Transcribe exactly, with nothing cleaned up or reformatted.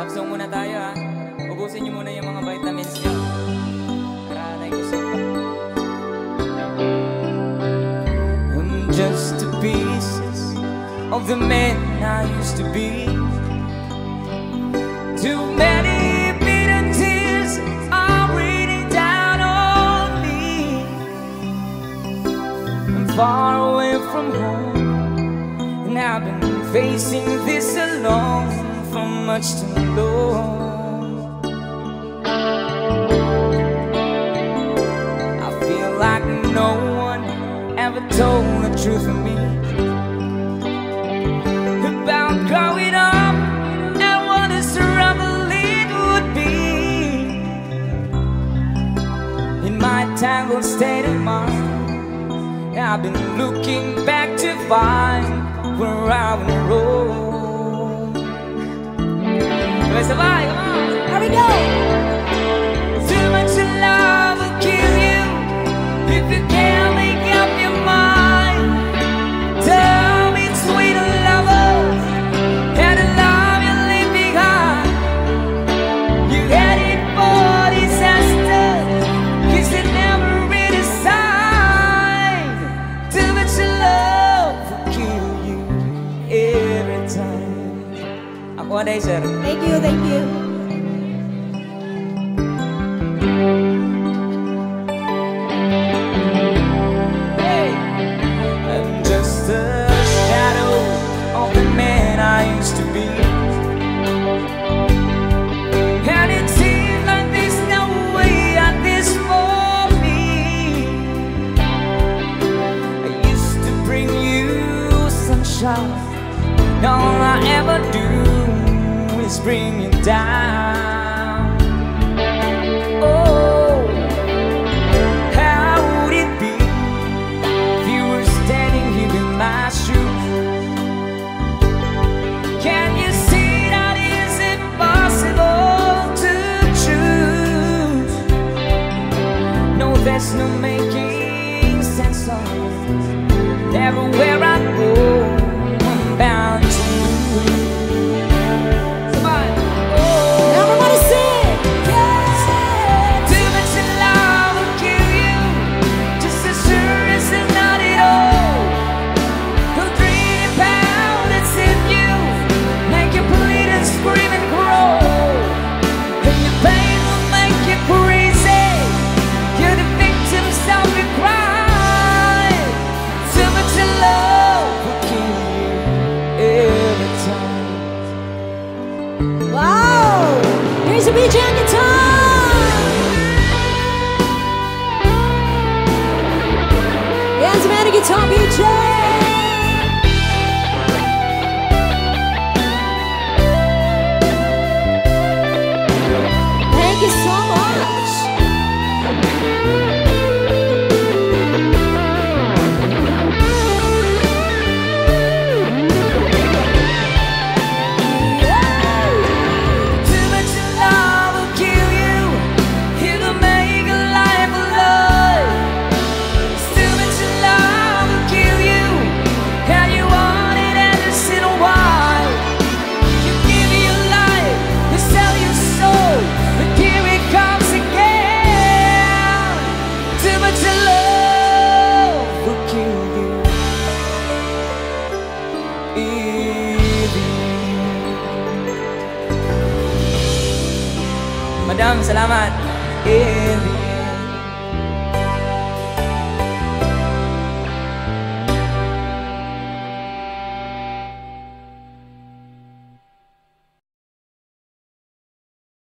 Love song muna tayo ha. Ubusin nyo muna yung mga vitamins nyo. Para tayo gusto. I'm just a piece of the man I used to be. Too many bitter tears are raining down on me. I'm far away from home, and I've been facing this alone for much too long. I feel like no one ever told the truth of me about growing up and what a struggle it would be. In my tangled state of mind, I've been looking back to find where I wanna roll. Let's survive, come on. Here we go. Too much love will kill you if you can't make up your mind. Tell me, sweet lover, how the love you leave behind. You had it for disaster, 'cause it never really signed. Too much love will kill you every time. Aqua Dazer. Thank you, thank you. Hey, I'm just a shadow of the man I used to be. And it seems like there's no way out this for me. I used to bring you sunshine. All I ever do is bring you down. Oh, how would it be if you were standing here in my shoes? Can you see that it's impossible to choose? No, there's no making sense of it. Everywhere I go, bound to somebody. Oh, everybody sing. Yeah. Too much love will kill you, just as sure as it's not at all. Who dream about it's in you, make you bleed and scream and growl. And your pain will make you crazy. You're the victims of your crime. Too much love. Wow! Here's a B J on guitar! Yes, man, a guitar B J! Thank you so much! Madam, selamat.